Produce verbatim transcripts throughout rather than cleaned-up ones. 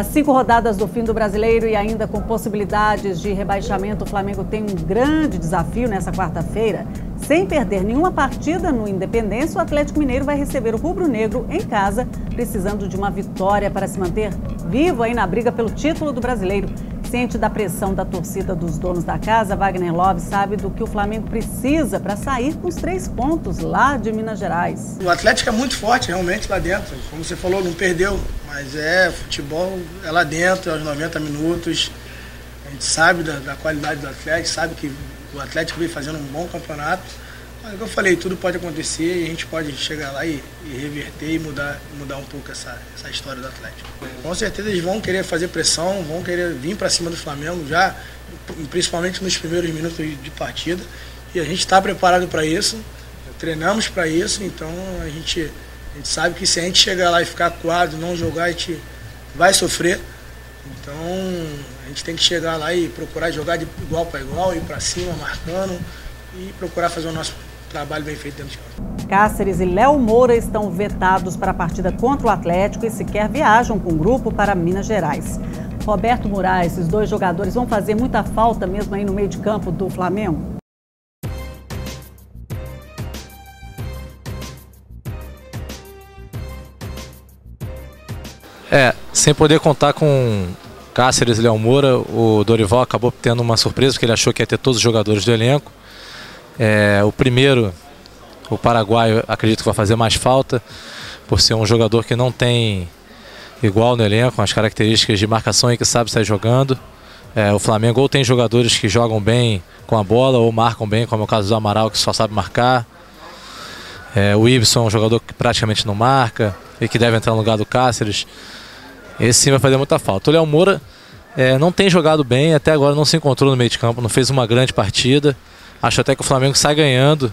Às cinco rodadas do fim do Brasileiro e ainda com possibilidades de rebaixamento, o Flamengo tem um grande desafio nessa quarta-feira. Sem perder nenhuma partida no Independência, o Atlético Mineiro vai receber o Rubro-Negro em casa, precisando de uma vitória para se manter vivo aí na briga pelo título do Brasileiro. Ciente da pressão da torcida dos donos da casa, Vagner Love sabe do que o Flamengo precisa para sair com os três pontos lá de Minas Gerais. O Atlético é muito forte realmente lá dentro, como você falou, não perdeu, mas é, futebol é lá dentro, aos noventa minutos, a gente sabe da, da qualidade do Atlético, sabe que o Atlético vem fazendo um bom campeonato, mas como eu falei, tudo pode acontecer e a gente pode chegar lá e, e reverter e mudar, mudar um pouco essa, essa história do Atlético. Com certeza eles vão querer fazer pressão, vão querer vir para cima do Flamengo já, principalmente nos primeiros minutos de partida, e a gente está preparado para isso, treinamos para isso, então a gente, a gente sabe que se a gente chegar lá e ficar coado, não jogar, a gente vai sofrer. Então a gente tem que chegar lá e procurar jogar de igual para igual, ir para cima, marcando e procurar fazer o nosso trabalho bem feito dentro de campo. Cáceres e Léo Moura estão vetados para a partida contra o Atlético e sequer viajam com o grupo para Minas Gerais. Roberto Moraes, esses dois jogadores vão fazer muita falta mesmo aí no meio de campo do Flamengo? É, sem poder contar com Cáceres e Léo Moura, o Dorival acabou tendo uma surpresa, porque ele achou que ia ter todos os jogadores do elenco. É, o primeiro, o paraguaio, acredito que vai fazer mais falta, por ser um jogador que não tem igual no elenco, as características de marcação e que sabe sair jogando. É, o Flamengo ou tem jogadores que jogam bem com a bola ou marcam bem, como é o caso do Amaral, que só sabe marcar. É, o Ibson é um jogador que praticamente não marca e que deve entrar no lugar do Cáceres. Esse sim vai fazer muita falta. O Léo Moura é, não tem jogado bem, até agora não se encontrou no meio de campo, não fez uma grande partida. Acho até que o Flamengo sai ganhando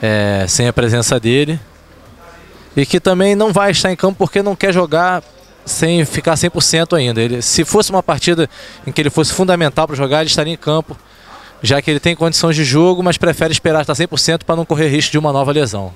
é, sem a presença dele. E que também não vai estar em campo porque não quer jogar sem ficar cem por cento ainda. Ele, se fosse uma partida em que ele fosse fundamental para jogar, ele estaria em campo, já que ele tem condições de jogo, mas prefere esperar estar cem por cento para não correr risco de uma nova lesão.